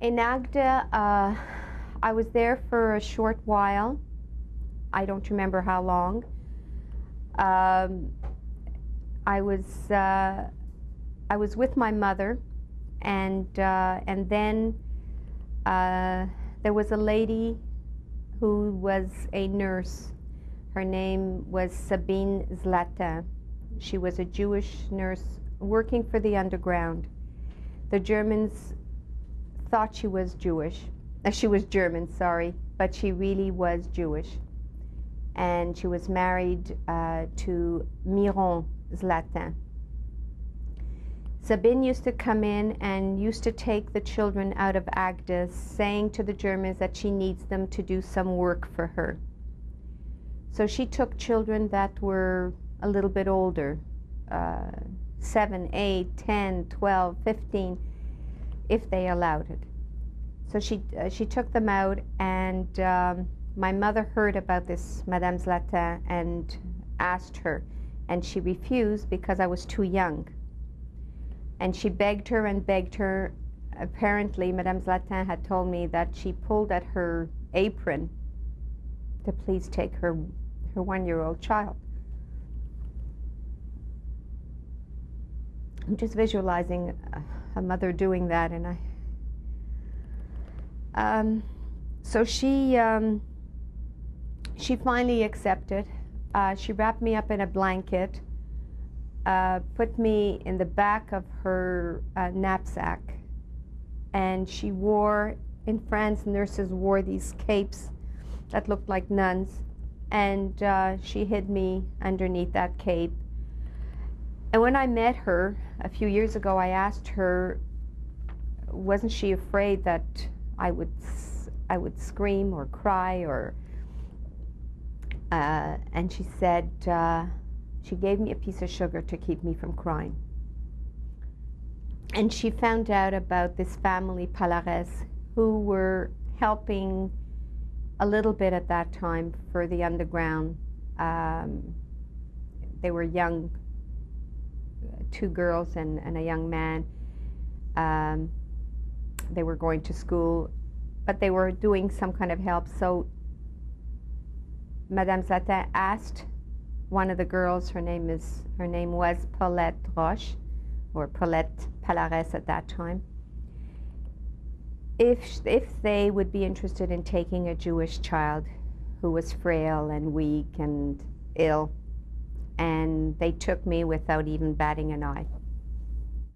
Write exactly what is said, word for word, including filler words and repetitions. In Agde, uh, I was there for a short while. I don't remember how long. Um, I was uh, I was with my mother, and uh, and then uh, there was a lady who was a nurse. Her name was Sabine Zlatin. She was a Jewish nurse working for the underground. The Germans thought she was Jewish. Uh, she was German, sorry, but she really was Jewish. And she was married uh, to Miron Zlatin. Sabine used to come in and used to take the children out of Agde, saying to the Germans that she needs them to do some work for her. So she took children that were a little bit older, uh, seven, eight, ten, twelve, fifteen, if they allowed it. So she, uh, she took them out, and um, my mother heard about this Madame Zlatin and asked her, and she refused because I was too young. And she begged her and begged her. Apparently, Madame Zlatin had told me that she pulled at her apron to please take her, her one-year-old child. I'm just visualizing a mother doing that, and I... Um, so she, um, she finally accepted. Uh, she wrapped me up in a blanket, uh, put me in the back of her uh, knapsack, and she wore, in France, nurses wore these capes that looked like nuns, and uh, she hid me underneath that cape. And when I met her a few years ago, I asked her, wasn't she afraid that I would, I would scream or cry, or, uh, and she said, uh, she gave me a piece of sugar to keep me from crying. And she found out about this family, Pallarès, who were helping a little bit at that time for the underground. Um, they were young, two girls and, and a young man. Um, they were going to school, but they were doing some kind of help. So Madame Zlatin asked one of the girls, her name, is, her name was Paulette Roche, or Paulette Pallarès at that time, If, if they would be interested in taking a Jewish child who was frail and weak and ill, and they took me without even batting an eye.